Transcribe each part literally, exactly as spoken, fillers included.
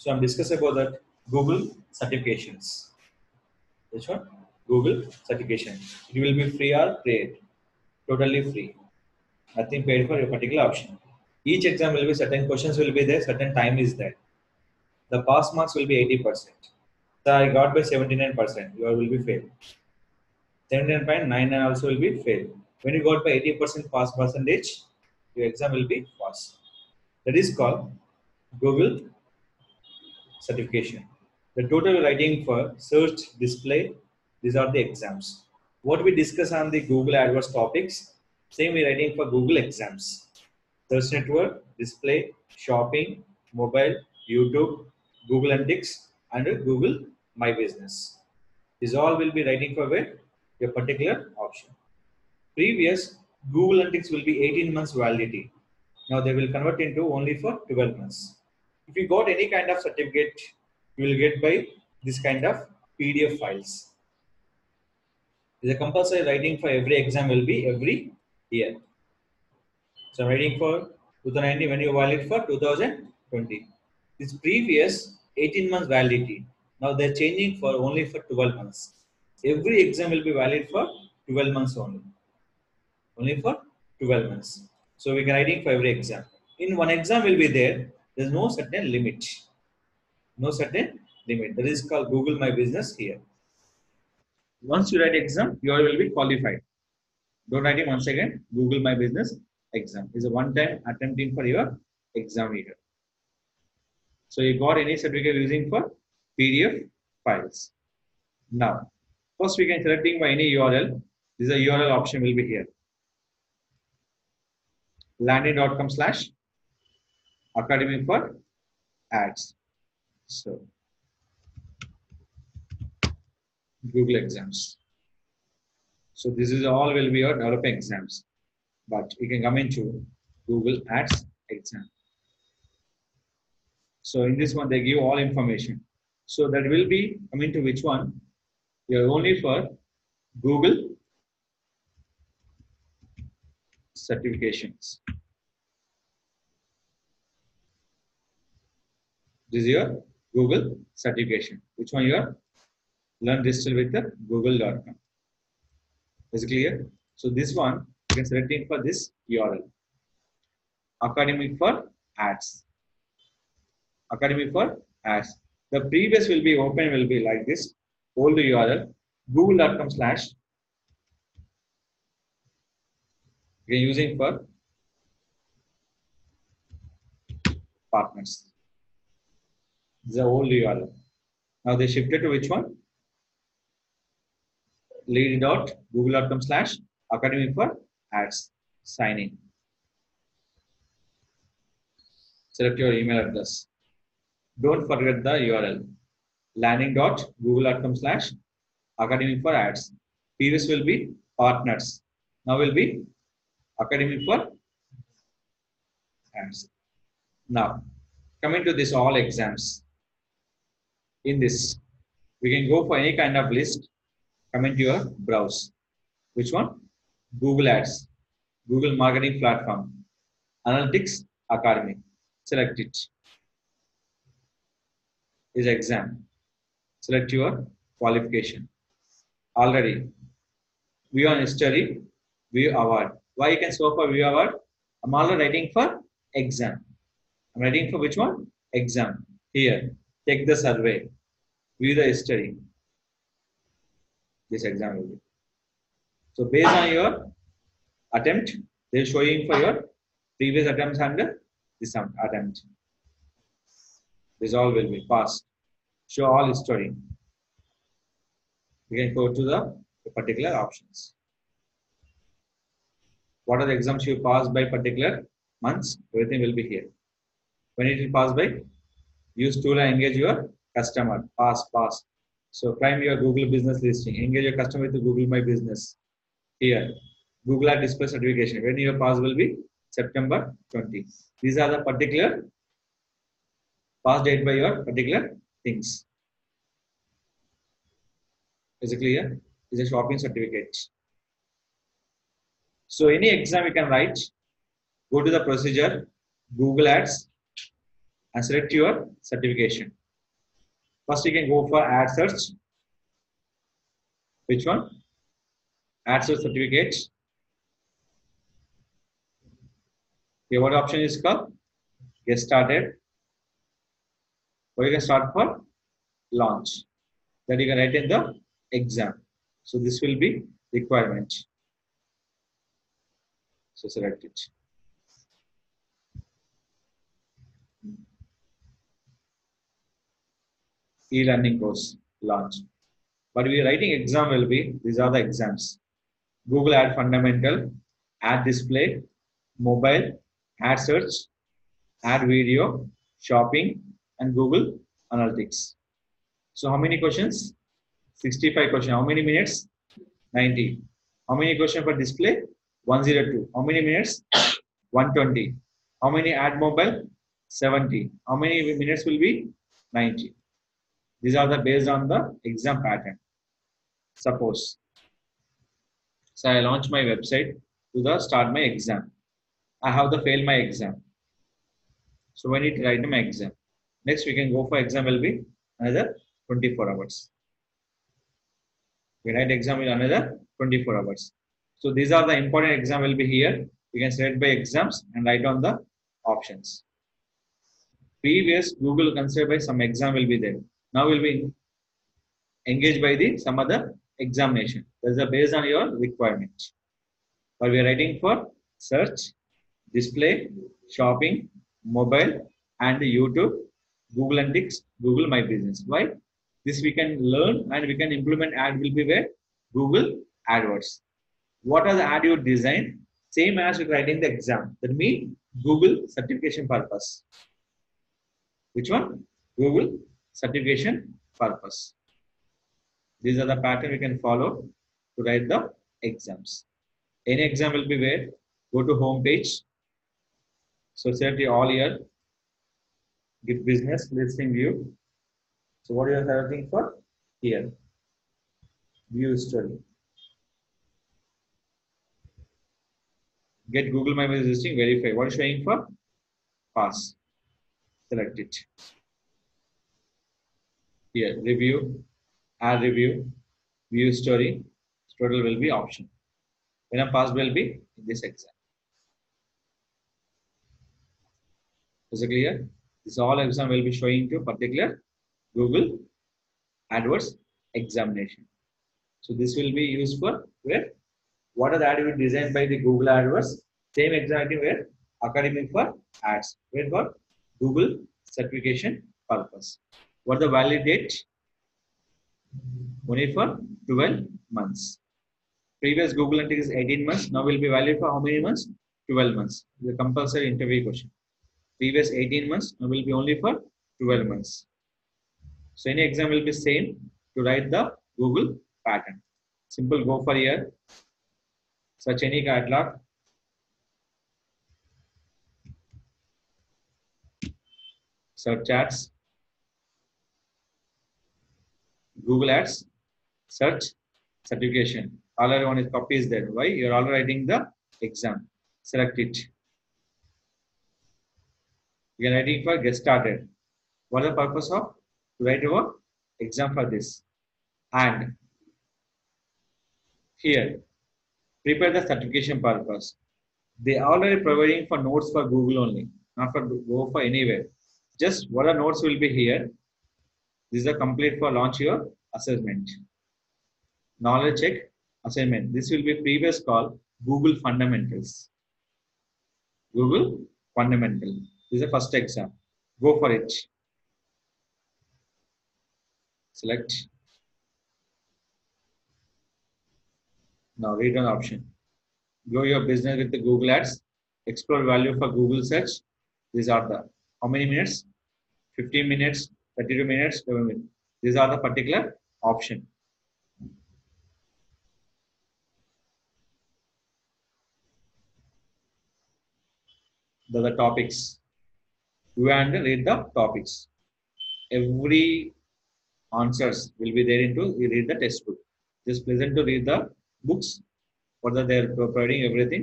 So I'm discussing about that Google certifications. Which one? Google certification. It will be free or paid. Totally free. Nothing paid for a particular option. Each exam will be certain questions will be there, certain time is there. The pass marks will be eighty percent. So I got by seventy-nine percent. You will be failed. seventy-nine point nine nine also will be failed. When you got by eighty percent pass percentage, your exam will be passed. That is called Google certification. The total writing for search, display, these are the exams. What we discuss on the Google AdWords topics, same we writing for Google exams. Search network, display, shopping, mobile, YouTube, Google Analytics, and Google My Business. These all will be writing for where? Your particular option. Previous Google Analytics will be eighteen months validity. Now they will convert into only for twelve months. If you got any kind of certificate, you will get by this kind of P D F files. The compulsory writing for every exam will be every year. So writing for two thousand nineteen, when you valid for two thousand twenty. This previous eighteen months validity. Now they are changing for only for twelve months. Every exam will be valid for twelve months only. Only for twelve months. So we can writing for every exam. In one exam will be there. There is no certain limit. No certain limit. That is called Google My Business here. Once you write exam, you all will be qualified. Don't write it once again. Google My Business exam is a one-time attempting for your exam here. So you got any certificate using for P D F files. Now, first we can selecting by any U R L. This is a U R L option will be here. Landing.com slash academy for ads. So Google exams. So this is all will be your developing exams, but you can come into Google Ads exam. So in this one they give all information. So that will be coming to which one? You are only for Google certifications. This is your Google certification. Which one you are? Learn digital with the google dot com. Is it clear? So this one you can select it for this U R L. Academy for ads. Academy for ads. The previous will be open will be like this. Old U R L. Google dot com slash. We are using for partners. This is the old U R L. Now they shifted to which one? Lead.google.com slash academy for ads. Sign in. Select your email address. Don't forget the U R L. Landing.google.com slash academy for ads. Previous will be partners. Now will be academy for ads. Now coming to this all exams. In this, we can go for any kind of list. Come into your browse. Which one? Google Ads, Google Marketing Platform, Analytics Academy. Select it. Is exam. Select your qualification. Already, view on history, view award. Why you can search for view award? I'm already writing for exam. I'm writing for which one? Exam. Here. Take the survey, view the history. This exam will be. So based on your attempt, they will show you for your previous attempts and this attempt. This all will be passed. Show all history. You can go to the, the particular options. What are the exams you passed by particular months? Everything will be here. When it is passed by? Use tool and engage your customer. Pass, pass. So climb your Google business listing. Engage your customer with Google My Business. Here, Google Ad Display certification. When your pass will be September twentieth. These are the particular pass date by your particular things. Is it clear? It's a shopping certificate. So any exam you can write. Go to the procedure. Google Ads. and select your certification. First, you can go for ad search. Which one? Ad search certificate. Your what option is called? Get started. Or you can start for launch. Then you can write in the exam. So this will be requirement. So select it. E-learning course launch. But we are writing exam will be, these are the exams. Google Ad Fundamental, Ad Display, Mobile, Ad Search, Ad Video, Shopping, and Google Analytics. So how many questions? sixty-five questions. How many minutes? ninety. How many questions for display? one hundred two. How many minutes? one hundred twenty. How many ad mobile? seventy. How many minutes will be? ninety. These are the based on the exam pattern. Suppose. So I launch my website to the start my exam. I have the fail my exam. So when it write my exam. Next we can go for exam will be another twenty-four hours. We write exam in another twenty-four hours. So these are the important exam will be here. You can select by exams and write on the options. Previous Google considered by some exam will be there. Now will be engaged by the some other examination. That's the based on your requirement. But we are writing for search, display, shopping, mobile, and YouTube, Google Analytics, Google My Business. Why? This we can learn and we can implement ad will be where? Google AdWords. What are the ad you design? Same as with writing the exam. That means Google certification purpose. Which one? Google certification purpose. These are the pattern we can follow to write the exams. Any exam will be where? Go to home page. So select all year. Give business listing view. So what you are looking for here? View history. Get Google My Business listing, verify. What is showing for? Pass. Select it. Here, review, add review, view story, total will be option. When a pass will be in this exam. Is it clear? This all exam will be showing to particular Google AdWords examination. So this will be used for where? What are the ad designed by the Google AdWords? Same exactly where? Academic for ads. Where for? Google certification purpose. What the valid date? Only for twelve months. Previous Google Analytics is eighteen months. Now will be valid for how many months? twelve months. The compulsory interview question. Previous eighteen months. Now will be only for twelve months. So any exam will be same to write the Google pattern. Simple go for here. Search any catalog. Search ads. Google Ads, search, certification. All I want is copy is there. Why? You are all writing the exam. Select it. You are writing for get started. What is the purpose of? To write your exam for this. And here, prepare the certification purpose. They are already providing for notes for Google only, not for go for anywhere. Just what are notes will be here. This is a complete for launch your assessment. Knowledge check assignment. This will be previous call Google Fundamentals. Google Fundamental. This is the first exam. Go for it. Select. Now read an option. Grow your business with the Google Ads. Explore value for Google search. These are the how many minutes? fifteen minutes. thirty-two minutes, minutes. These are the particular option. The, the topics. You and read the topics. Every answers will be there into you read the textbook. Just pleasant to read the books. Whether they are providing everything,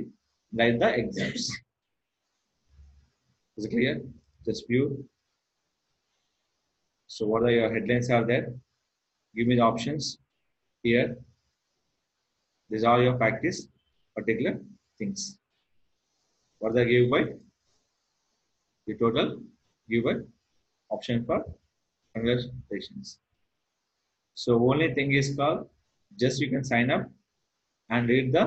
write the exams. Is it clear? Just view. So what are your headlines are there? Give me the options here. These are your practice particular things. What are the giveaway? The total giveaway option for congratulations. So only thing is called just you can sign up and read the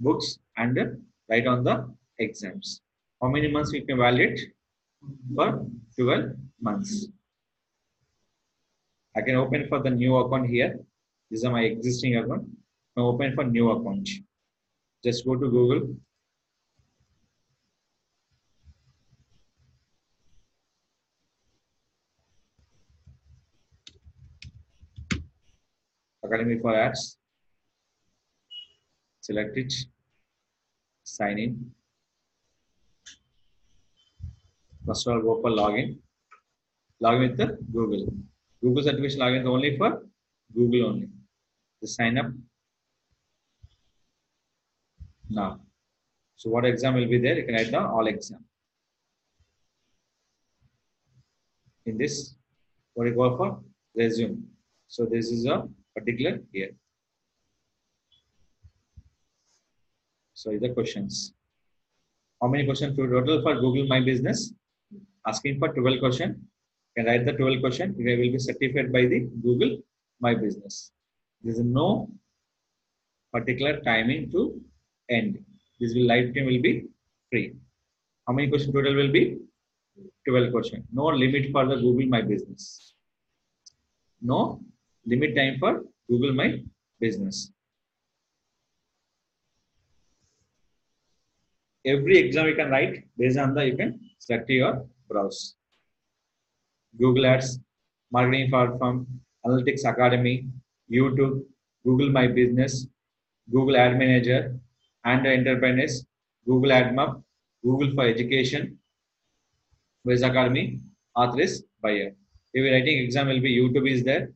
books and write on the exams. How many months you can validate? For twelve months. I can open for the new account here. These are my existing account. Now open for new account. Just go to Google. Academy for Ads. Select it. Sign in. First of all, go for login. Login with the Google. Google certification login is only for Google only. Just sign up. Now, so what exam will be there? You can write the all exam. In this, what you go for? Resume. So this is a particular here. So the questions. How many questions to total for Google My Business? Asking for twelve questions. You can write the twelve questions. You will be certified by the Google My Business. There is no particular timing to end. This will lifetime will be free. How many questions total will be? twelve questions. No limit for the Google My Business. No limit time for Google My Business. Every exam you can write based on the you can select your browse. Google Ads, Marketing Platform, Analytics Academy, YouTube, Google My Business, Google Ad Manager, and Enterprise, Google AdMob, Google for Education, Web Academy, Authors, Buyer. Every writing exam will be YouTube is there,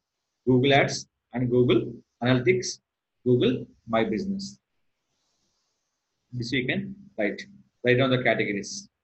Google Ads, and Google Analytics, Google My Business. This you can write, write down the categories.